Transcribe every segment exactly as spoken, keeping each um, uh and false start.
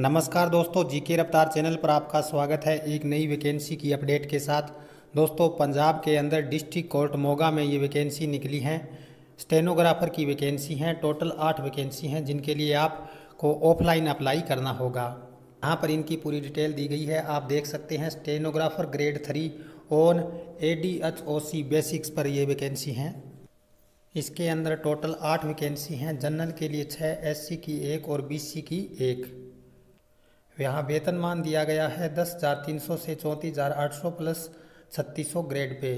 नमस्कार दोस्तों, जीके रफ्तार चैनल पर आपका स्वागत है एक नई वैकेंसी की अपडेट के साथ। दोस्तों, पंजाब के अंदर डिस्ट्रिक्ट कोर्ट मोगा में ये वैकेंसी निकली हैं। स्टेनोग्राफर की वैकेंसी हैं। टोटल आठ वैकेंसी हैं जिनके लिए आपको ऑफलाइन अप्लाई करना होगा। यहाँ पर इनकी पूरी डिटेल दी गई है, आप देख सकते हैं। Stenographer grade three on A D H O C basics पर ये वैकेंसी हैं। इसके अंदर टोटल आठ वैकेंसी हैं। जनरल के लिए छः, एस सी की एक और बी सी की एक। यहाँ वेतनमान दिया गया है दस हज़ार तीन सौ से चौंतीस हज़ार आठ सौ प्लस छत्तीस सौ ग्रेड पे।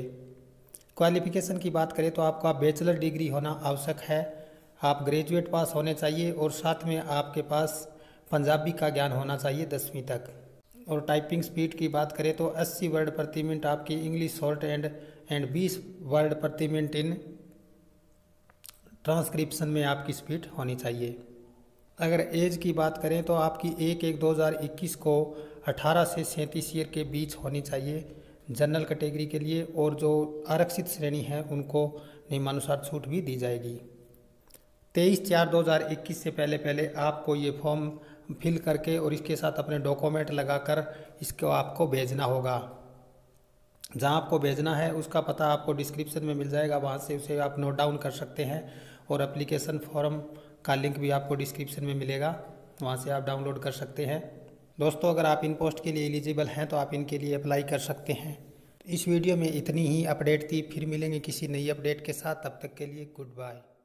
क्वालिफ़िकेशन की बात करें तो आपका बैचलर डिग्री होना आवश्यक है, आप ग्रेजुएट पास होने चाहिए और साथ में आपके पास पंजाबी का ज्ञान होना चाहिए दसवीं तक। और टाइपिंग स्पीड की बात करें तो अस्सी वर्ड प्रति मिनट आपकी इंग्लिश शॉर्ट एंड एंड बीस वर्ड प्रति मिनट इन ट्रांसक्रिप्शन में आपकी स्पीड होनी चाहिए। अगर एज की बात करें तो आपकी एक एक दो हज़ार इक्कीस को अठारह से सैंतीस ईयर के बीच होनी चाहिए जनरल कैटेगरी के लिए, और जो आरक्षित श्रेणी है उनको नियमानुसार छूट भी दी जाएगी। तेईस चार दो हज़ार इक्कीस से पहले पहले आपको ये फॉर्म फिल करके और इसके साथ अपने डॉक्यूमेंट लगाकर इसको आपको भेजना होगा। जहाँ आपको भेजना है उसका पता आपको डिस्क्रिप्शन में मिल जाएगा, वहाँ से उसे आप नोट डाउन कर सकते हैं। और एप्लीकेशन फॉर्म का लिंक भी आपको डिस्क्रिप्शन में मिलेगा, वहाँ से आप डाउनलोड कर सकते हैं। दोस्तों, अगर आप इन पोस्ट के लिए एलिजिबल हैं तो आप इनके लिए अप्लाई कर सकते हैं। इस वीडियो में इतनी ही अपडेट थी, फिर मिलेंगे किसी नई अपडेट के साथ। तब तक के लिए गुड बाय।